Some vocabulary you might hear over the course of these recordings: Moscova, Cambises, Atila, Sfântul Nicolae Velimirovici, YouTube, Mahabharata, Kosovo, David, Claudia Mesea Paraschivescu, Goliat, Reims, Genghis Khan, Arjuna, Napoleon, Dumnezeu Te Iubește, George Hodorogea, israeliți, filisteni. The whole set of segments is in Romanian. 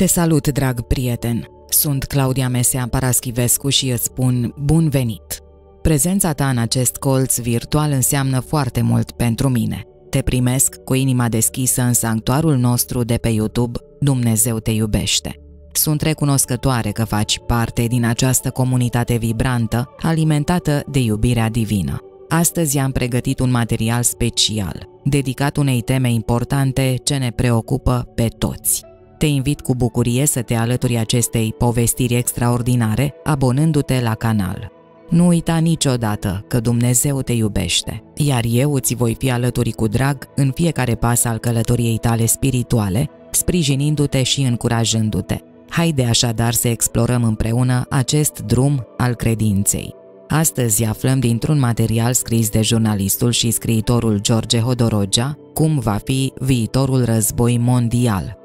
Te salut, drag prieten! Sunt Claudia Mesea Paraschivescu și îți spun bun venit! Prezența ta în acest colț virtual înseamnă foarte mult pentru mine. Te primesc cu inima deschisă în sanctuarul nostru de pe YouTube, Dumnezeu te iubește. Sunt recunoscătoare că faci parte din această comunitate vibrantă, alimentată de iubirea divină. Astăzi am pregătit un material special, dedicat unei teme importante ce ne preocupă pe toți. Te invit cu bucurie să te alături acestei povestiri extraordinare, abonându-te la canal. Nu uita niciodată că Dumnezeu te iubește, iar eu îți voi fi alături cu drag în fiecare pas al călătoriei tale spirituale, sprijinindu-te și încurajându-te. Haide așadar să explorăm împreună acest drum al credinței. Astăzi aflăm dintr-un material scris de jurnalistul și scriitorul George Hodorogea cum va fi viitorul război mondial.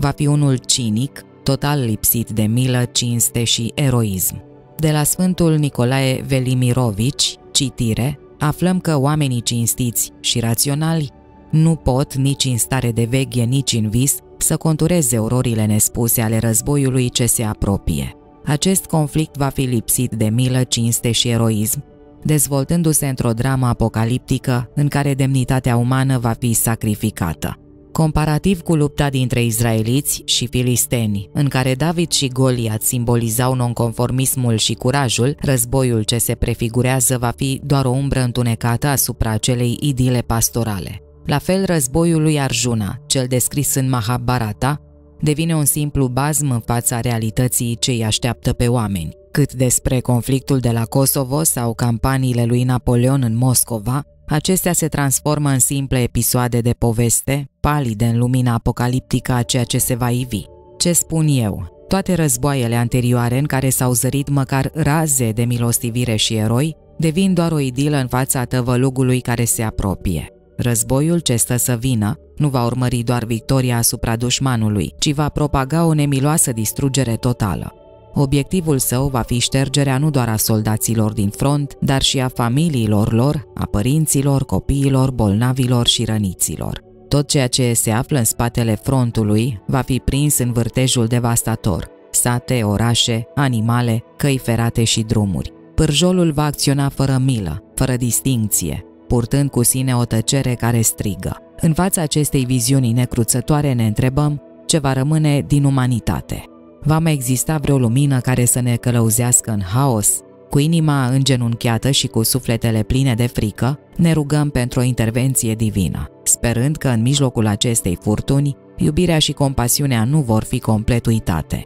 Va fi unul cinic, total lipsit de milă, cinste și eroism. De la Sfântul Nicolae Velimirovici, citire, aflăm că oamenii cinstiți și raționali nu pot, nici în stare de veghe, nici în vis, să contureze ororile nespuse ale războiului ce se apropie. Acest conflict va fi lipsit de milă, cinste și eroism, dezvoltându-se într-o dramă apocaliptică în care demnitatea umană va fi sacrificată. Comparativ cu lupta dintre izraeliți și filisteni, în care David și Goliat simbolizau nonconformismul și curajul, războiul ce se prefigurează va fi doar o umbră întunecată asupra acelei idile pastorale. La fel, războiul lui Arjuna, cel descris în Mahabharata, devine un simplu bazm în fața realității ce îi așteaptă pe oameni. Cât despre conflictul de la Kosovo sau campaniile lui Napoleon în Moscova, acestea se transformă în simple episoade de poveste, palide în lumina apocaliptică a ceea ce se va ivi. Ce spun eu? Toate războaiele anterioare în care s-au zărit măcar raze de milostivire și eroi, devin doar o idilă în fața tăvălugului care se apropie. Războiul ce stă să vină nu va urmări doar victoria asupra dușmanului, ci va propaga o nemiloasă distrugere totală. Obiectivul său va fi ștergerea nu doar a soldaților din front, dar și a familiilor lor, a părinților, copiilor, bolnavilor și răniților. Tot ceea ce se află în spatele frontului va fi prins în vârtejul devastator: sate, orașe, animale, căi ferate și drumuri. Pârjolul va acționa fără milă, fără distincție, purtând cu sine o tăcere care strigă. În fața acestei viziuni necruțătoare ne întrebăm ce va rămâne din umanitate. Va mai exista vreo lumină care să ne călăuzească în haos? Cu inima îngenunchiată și cu sufletele pline de frică, ne rugăm pentru o intervenție divină, sperând că în mijlocul acestei furtuni, iubirea și compasiunea nu vor fi complet uitate.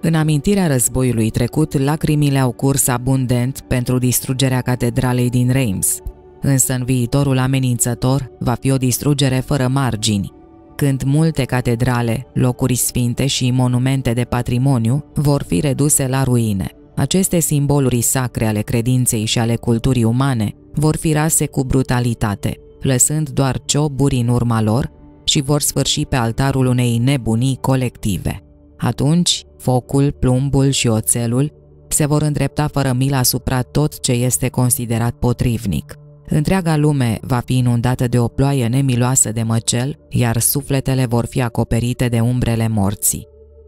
În amintirea războiului trecut, lacrimile au curs abundent pentru distrugerea catedralei din Reims, însă în viitorul amenințător va fi o distrugere fără margini, când multe catedrale, locuri sfinte și monumente de patrimoniu vor fi reduse la ruine. Aceste simboluri sacre ale credinței și ale culturii umane vor fi rase cu brutalitate, lăsând doar cioburi în urma lor și vor sfârși pe altarul unei nebunii colective. Atunci, focul, plumbul și oțelul se vor îndrepta fără milă asupra tot ce este considerat potrivnic. Întreaga lume va fi inundată de o ploaie nemiloasă de măcel, iar sufletele vor fi acoperite de umbrele morții.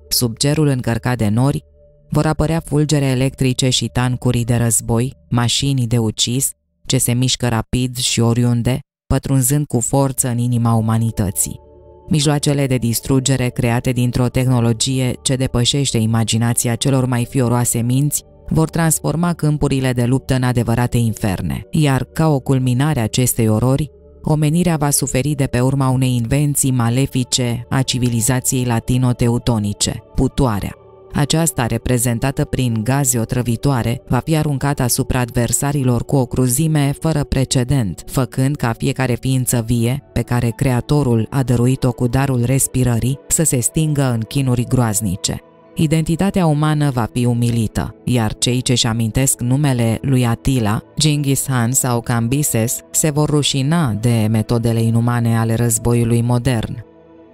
Sub cerul încărcat de nori vor apărea fulgere electrice și tancurii de război, mașini de ucis, ce se mișcă rapid și oriunde, pătrunzând cu forță în inima umanității. Mijloacele de distrugere create dintr-o tehnologie ce depășește imaginația celor mai fioroase minți vor transforma câmpurile de luptă în adevărate inferne, iar ca o culminare a acestei orori, omenirea va suferi de pe urma unei invenții malefice a civilizației latino-teutonice, putoarea. Aceasta, reprezentată prin gaze otrăvitoare, va fi aruncată asupra adversarilor cu o cruzime fără precedent, făcând ca fiecare ființă vie, pe care Creatorul a dăruit-o cu darul respirării, să se stingă în chinuri groaznice. Identitatea umană va fi umilită, iar cei ce-și amintesc numele lui Atila, Genghis Khan sau Cambises se vor rușina de metodele inumane ale războiului modern.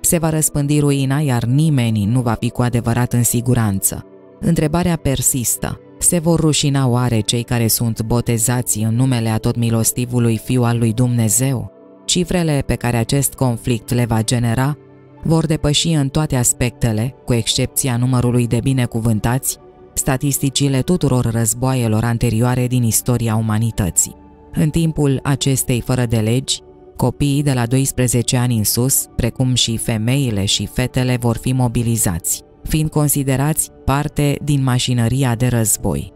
Se va răspândi ruina, iar nimeni nu va fi cu adevărat în siguranță. Întrebarea persistă: se vor rușina oare cei care sunt botezați în numele atotmilostivului Fiu al lui Dumnezeu? cifrele pe care acest conflict le va genera vor depăși în toate aspectele, cu excepția numărului de binecuvântați, statisticile tuturor războaielor anterioare din istoria umanității. În timpul acestei fără de legi, copiii de la 12 ani în sus, precum și femeile și fetele, vor fi mobilizați, fiind considerați parte din mașinăria de război.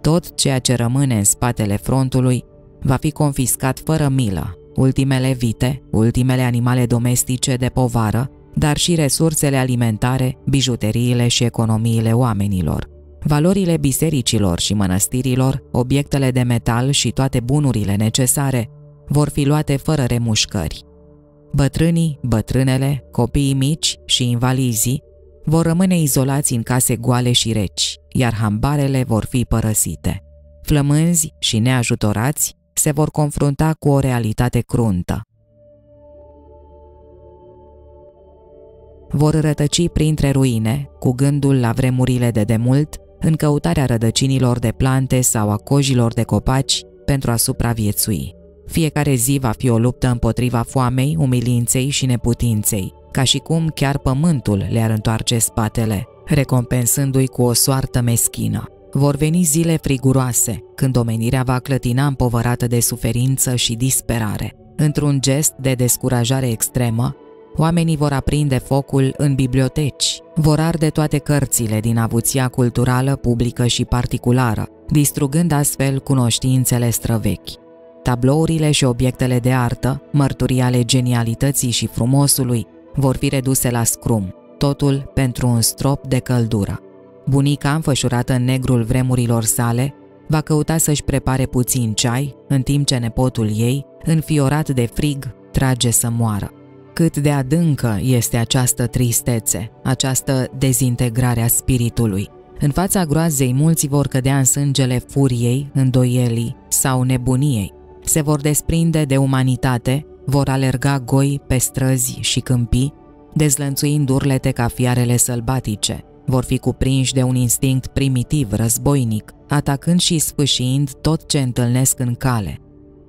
Tot ceea ce rămâne în spatele frontului va fi confiscat fără milă, ultimele vite, ultimele animale domestice de povară, dar și resursele alimentare, bijuteriile și economiile oamenilor. Valorile bisericilor și mănăstirilor, obiectele de metal și toate bunurile necesare vor fi luate fără remușcări. Bătrânii, bătrânele, copiii mici și invalizii vor rămâne izolați în case goale și reci, iar hambarele vor fi părăsite. Flămânzi și neajutorați se vor confrunta cu o realitate cruntă. Vor rătăci printre ruine, cu gândul la vremurile de demult, în căutarea rădăcinilor de plante sau a cojilor de copaci pentru a supraviețui. Fiecare zi va fi o luptă împotriva foamei, umilinței și neputinței, ca și cum chiar pământul le-ar întoarce spatele, recompensându-i cu o soartă meschină. Vor veni zile friguroase, când omenirea va clătina împovărată de suferință și disperare. Într-un gest de descurajare extremă, oamenii vor aprinde focul în biblioteci, vor arde toate cărțile din avuția culturală, publică și particulară, distrugând astfel cunoștințele străvechi. Tablourile și obiectele de artă, mărturii ale genialității și frumosului, vor fi reduse la scrum, totul pentru un strop de căldură. Bunica, înfășurată în negrul vremurilor sale, va căuta să-și prepare puțin ceai, în timp ce nepotul ei, înfiorat de frig, trage să moară. Cât de adâncă este această tristețe, această dezintegrare a spiritului. În fața groazei, mulți vor cădea în sângele furiei, îndoielii sau nebuniei. Se vor desprinde de umanitate, vor alerga goi pe străzi și câmpii, dezlănțuind urlete ca fiarele sălbatice. Vor fi cuprinși de un instinct primitiv, războinic, atacând și sfâșiind tot ce întâlnesc în cale.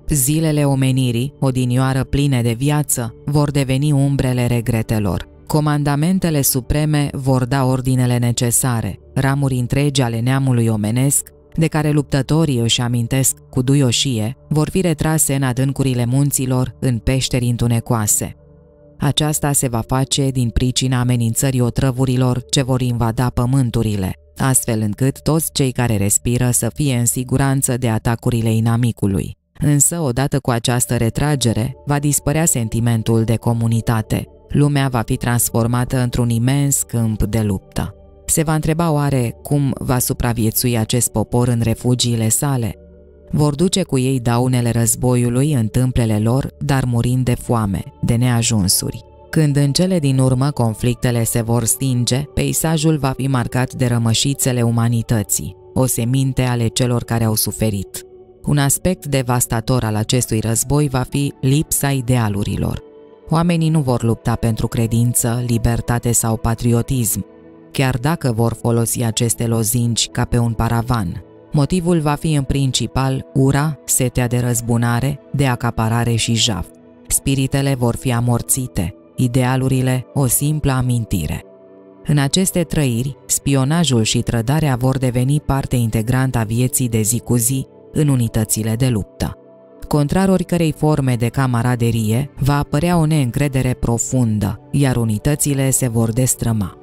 Zilele omenirii, odinioară pline de viață, vor deveni umbrele regretelor. Comandamentele supreme vor da ordinele necesare, ramuri întregi ale neamului omenesc, de care luptătorii își amintesc cu duioșie, vor fi retrase în adâncurile munților, în peșteri întunecoase. Aceasta se va face din pricina amenințării otrăvurilor ce vor invada pământurile, astfel încât toți cei care respiră să fie în siguranță de atacurile inamicului. Însă, odată cu această retragere, va dispărea sentimentul de comunitate. Lumea va fi transformată într-un imens câmp de luptă. Se va întreba oare cum va supraviețui acest popor în refugiile sale? Vor duce cu ei daunele războiului în tâmplele lor, dar murind de foame, de neajunsuri. Când în cele din urmă conflictele se vor stinge, peisajul va fi marcat de rămășițele umanității, oseminte ale celor care au suferit. Un aspect devastator al acestui război va fi lipsa idealurilor. Oamenii nu vor lupta pentru credință, libertate sau patriotism, chiar dacă vor folosi aceste lozinci ca pe un paravan. Motivul va fi în principal ura, setea de răzbunare, de acaparare și jaf. Spiritele vor fi amorțite, idealurile o simplă amintire. În aceste trăiri, spionajul și trădarea vor deveni parte integrantă a vieții de zi cu zi în unitățile de luptă. Contrar oricărei forme de camaraderie, va apărea o neîncredere profundă, iar unitățile se vor destrăma.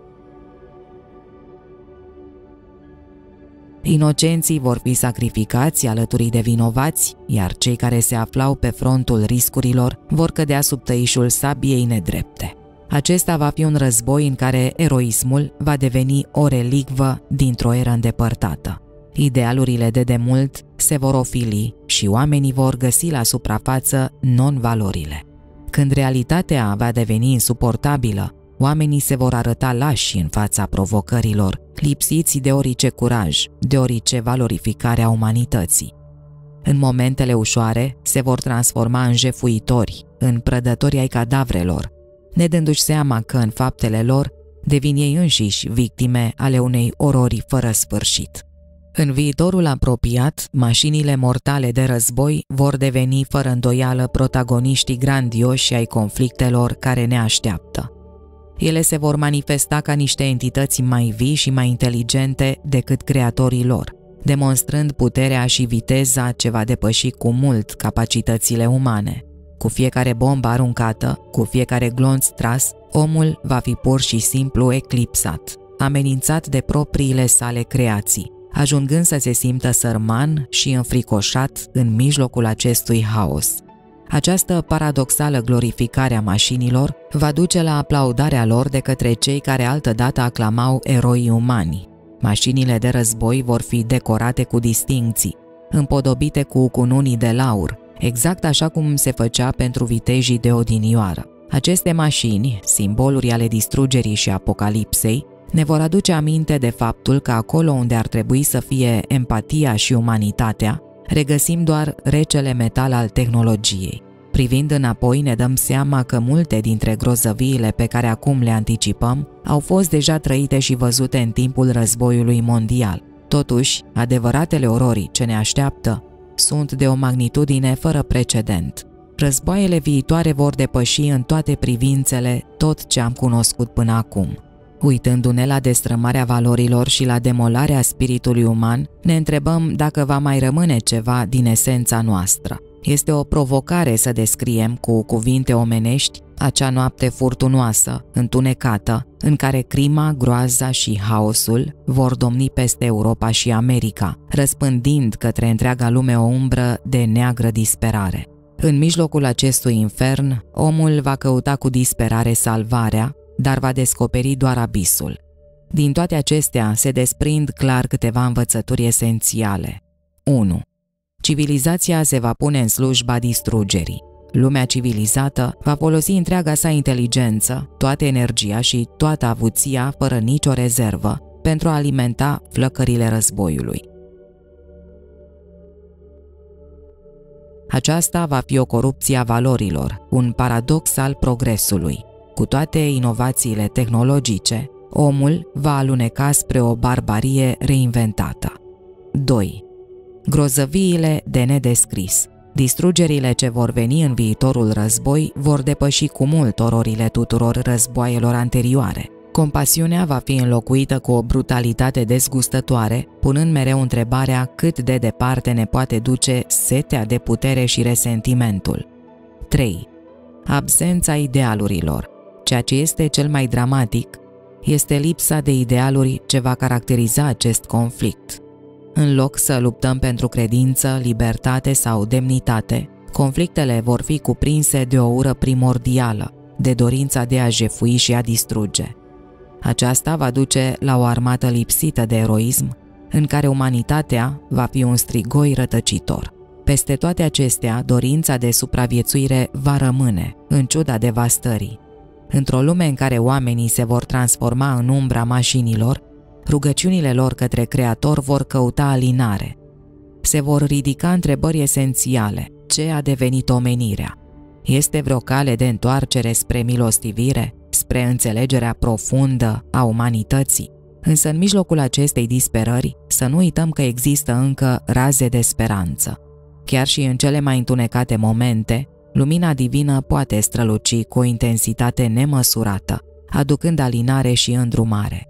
Inocenții vor fi sacrificați alături de vinovați, iar cei care se aflau pe frontul riscurilor vor cădea sub tăișul sabiei nedrepte. Acesta va fi un război în care eroismul va deveni o relicvă dintr-o eră îndepărtată. Idealurile de demult se vor ofili și oamenii vor găsi la suprafață non-valorile. Când realitatea va deveni insuportabilă, oamenii se vor arăta lași în fața provocărilor, lipsiți de orice curaj, de orice valorificare a umanității. În momentele ușoare se vor transforma în jefuitori, în prădători ai cadavrelor, nedându-și seama că în faptele lor devin ei înșiși victime ale unei orori fără sfârșit. În viitorul apropiat, mașinile mortale de război vor deveni fără îndoială protagoniștii grandioși ai conflictelor care ne așteaptă. Ele se vor manifesta ca niște entități mai vii și mai inteligente decât creatorii lor, demonstrând puterea și viteza ce va depăși cu mult capacitățile umane. Cu fiecare bombă aruncată, cu fiecare glonț tras, omul va fi pur și simplu eclipsat, amenințat de propriile sale creații, ajungând să se simtă sărman și înfricoșat în mijlocul acestui haos. Această paradoxală glorificare a mașinilor va duce la aplaudarea lor de către cei care altădată aclamau eroii umani. Mașinile de război vor fi decorate cu distincții, împodobite cu cununii de laur, exact așa cum se făcea pentru vitejii de odinioară. Aceste mașini, simboluri ale distrugerii și apocalipsei, ne vor aduce aminte de faptul că acolo unde ar trebui să fie empatia și umanitatea, regăsim doar recele metal al tehnologiei. Privind înapoi, ne dăm seama că multe dintre grozăviile pe care acum le anticipăm au fost deja trăite și văzute în timpul războiului mondial. Totuși, adevăratele ororii ce ne așteaptă sunt de o magnitudine fără precedent. Războaiele viitoare vor depăși în toate privințele tot ce am cunoscut până acum. Uitându-ne la destrămarea valorilor și la demolarea spiritului uman, ne întrebăm dacă va mai rămâne ceva din esența noastră. Este o provocare să descriem cu cuvinte omenești acea noapte furtunoasă, întunecată, în care crima, groaza și haosul vor domni peste Europa și America, răspândind către întreaga lume o umbră de neagră disperare. În mijlocul acestui infern, omul va căuta cu disperare salvarea, dar va descoperi doar abisul. Din toate acestea se desprind clar câteva învățături esențiale. 1. Civilizația se va pune în slujba distrugerii. Lumea civilizată va folosi întreaga sa inteligență, toată energia și toată avuția, fără nicio rezervă, pentru a alimenta flăcările războiului. Aceasta va fi o corupție a valorilor, un paradox al progresului. Cu toate inovațiile tehnologice, omul va aluneca spre o barbarie reinventată. 2. Grozăviile de nedescris. Distrugerile ce vor veni în viitorul război vor depăși cu mult ororile tuturor războaielor anterioare. Compasiunea va fi înlocuită cu o brutalitate dezgustătoare, punând mereu întrebarea cât de departe ne poate duce setea de putere și resentimentul. 3. Absența idealurilor. Ceea ce este cel mai dramatic este lipsa de idealuri ce va caracteriza acest conflict. În loc să luptăm pentru credință, libertate sau demnitate, conflictele vor fi cuprinse de o ură primordială, de dorința de a jefui și a distruge. Aceasta va duce la o armată lipsită de eroism, în care umanitatea va fi un strigoi rătăcitor. Peste toate acestea, dorința de supraviețuire va rămâne, în ciuda devastării. Într-o lume în care oamenii se vor transforma în umbra mașinilor, rugăciunile lor către Creator vor căuta alinare. Se vor ridica întrebări esențiale. Ce a devenit omenirea? Este vreo cale de întoarcere spre milostivire, spre înțelegerea profundă a umanității? Însă în mijlocul acestei disperări, să nu uităm că există încă raze de speranță. Chiar și în cele mai întunecate momente, lumina divină poate străluci cu o intensitate nemăsurată, aducând alinare și îndrumare.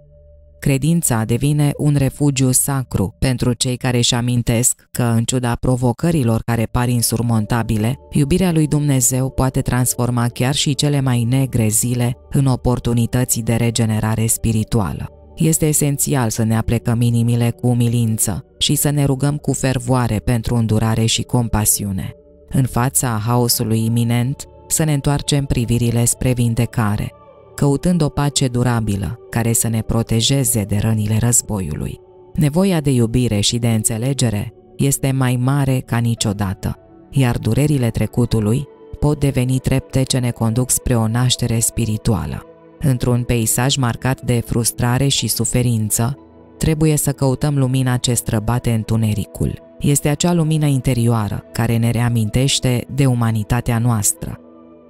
Credința devine un refugiu sacru pentru cei care își amintesc că, în ciuda provocărilor care par insurmontabile, iubirea lui Dumnezeu poate transforma chiar și cele mai negre zile în oportunități de regenerare spirituală. Este esențial să ne aplecăm inimile cu umilință și să ne rugăm cu fervoare pentru îndurare și compasiune. În fața haosului iminent, să ne întoarcem privirile spre vindecare, căutând o pace durabilă care să ne protejeze de rănile războiului. Nevoia de iubire și de înțelegere este mai mare ca niciodată, iar durerile trecutului pot deveni trepte ce ne conduc spre o naștere spirituală. Într-un peisaj marcat de frustrare și suferință, trebuie să căutăm lumina ce străbate întunericul. Este acea lumină interioară care ne reamintește de umanitatea noastră,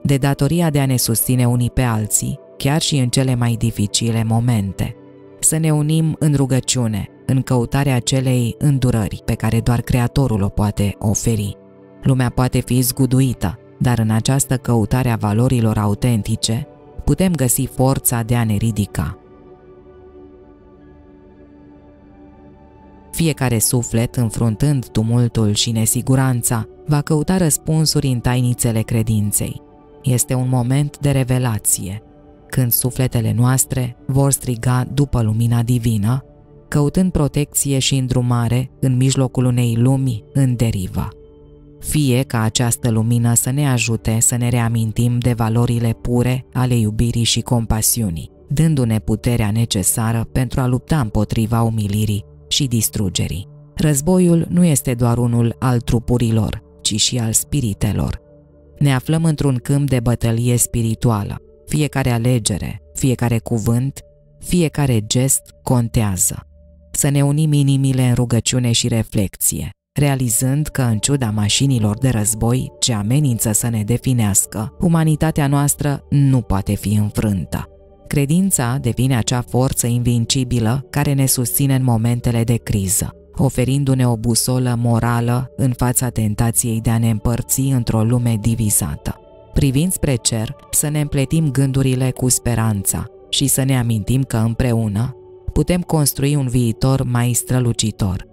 de datoria de a ne susține unii pe alții, chiar și în cele mai dificile momente. Să ne unim în rugăciune, în căutarea acelei îndurări pe care doar Creatorul o poate oferi. Lumea poate fi zguduită, dar în această căutare a valorilor autentice putem găsi forța de a ne ridica. Fiecare suflet, înfruntând tumultul și nesiguranța, va căuta răspunsuri în tainițele credinței. Este un moment de revelație, când sufletele noastre vor striga după lumina divină, căutând protecție și îndrumare în mijlocul unei lumi în derivă. Fie ca această lumină să ne ajute să ne reamintim de valorile pure ale iubirii și compasiunii, dându-ne puterea necesară pentru a lupta împotriva umilirii și distrugerii. Războiul nu este doar unul al trupurilor, ci și al spiritelor. Ne aflăm într-un câmp de bătălie spirituală. Fiecare alegere, fiecare cuvânt, fiecare gest contează. Să ne unim inimile în rugăciune și reflexie, realizând că, în ciuda mașinilor de război ce amenință să ne definească, umanitatea noastră nu poate fi înfrântă. Credința devine acea forță invincibilă care ne susține în momentele de criză, oferindu-ne o busolă morală în fața tentației de a ne împărți într-o lume divizată. Privind spre cer, să ne împletim gândurile cu speranța și să ne amintim că împreună putem construi un viitor mai strălucitor.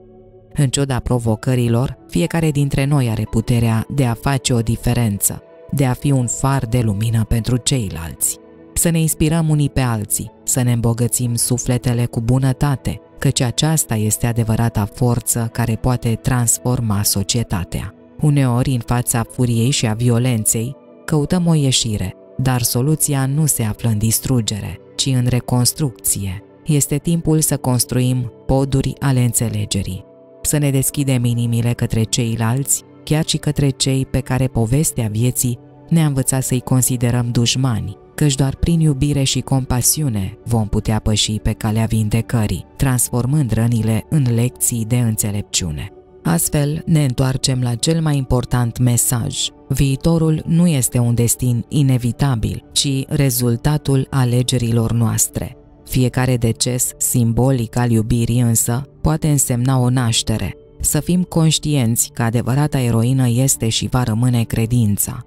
În ciuda provocărilor, fiecare dintre noi are puterea de a face o diferență, de a fi un far de lumină pentru ceilalți. Să ne inspirăm unii pe alții, să ne îmbogățim sufletele cu bunătate, căci aceasta este adevărata forță care poate transforma societatea. Uneori, în fața furiei și a violenței, căutăm o ieșire, dar soluția nu se află în distrugere, ci în reconstrucție. Este timpul să construim poduri ale înțelegerii, să ne deschidem inimile către ceilalți, chiar și către cei pe care povestea vieții ne-a învățat să-i considerăm dușmani, căci doar prin iubire și compasiune vom putea păși pe calea vindecării, transformând rănile în lecții de înțelepciune. Astfel, ne întoarcem la cel mai important mesaj. Viitorul nu este un destin inevitabil, ci rezultatul alegerilor noastre. Fiecare deces simbolic al iubirii însă poate însemna o naștere. Să fim conștienți că adevărata eroină este și va rămâne credința.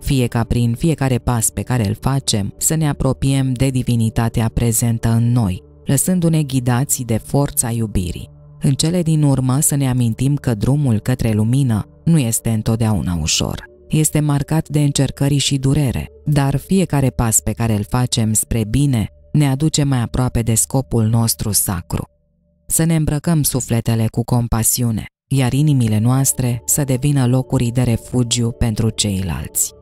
Fie ca prin fiecare pas pe care îl facem să ne apropiem de divinitatea prezentă în noi, lăsându-ne ghidați de forța iubirii. În cele din urmă să ne amintim că drumul către lumină nu este întotdeauna ușor. Este marcat de încercări și durere, dar fiecare pas pe care îl facem spre bine ne aduce mai aproape de scopul nostru sacru. Să ne îmbrăcăm sufletele cu compasiune, iar inimile noastre să devină locuri de refugiu pentru ceilalți.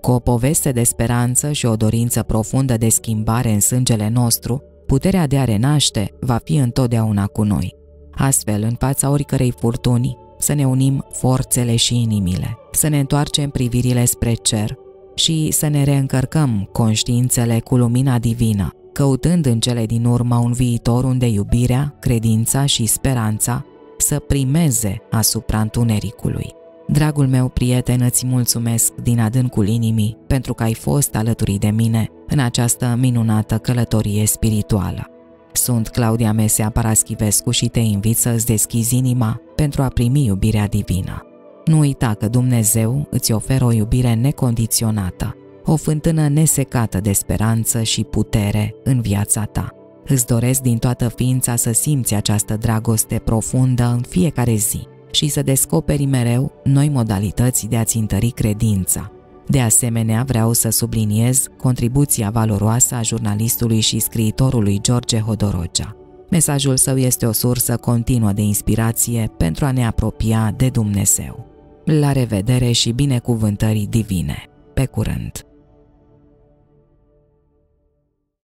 Cu o poveste de speranță și o dorință profundă de schimbare în sângele nostru, puterea de a renaște va fi întotdeauna cu noi. Astfel, în fața oricărei furtuni, să ne unim forțele și inimile, să ne întoarcem privirile spre cer și să ne reîncărcăm conștiințele cu lumina divină, căutând în cele din urmă un viitor unde iubirea, credința și speranța să primeze asupra întunericului. Dragul meu prieten, îți mulțumesc din adâncul inimii pentru că ai fost alături de mine în această minunată călătorie spirituală. Sunt Claudia Mesea Paraschivescu și te invit să îți deschizi inima pentru a primi iubirea divină. Nu uita că Dumnezeu îți oferă o iubire necondiționată, o fântână nesecată de speranță și putere în viața ta. Îți doresc din toată ființa să simți această dragoste profundă în fiecare zi și să descoperi mereu noi modalități de a-ți întări credința. De asemenea, vreau să subliniez contribuția valoroasă a jurnalistului și scriitorului George Hodorogea. Mesajul său este o sursă continuă de inspirație pentru a ne apropia de Dumnezeu. La revedere și binecuvântări divine! Pe curând!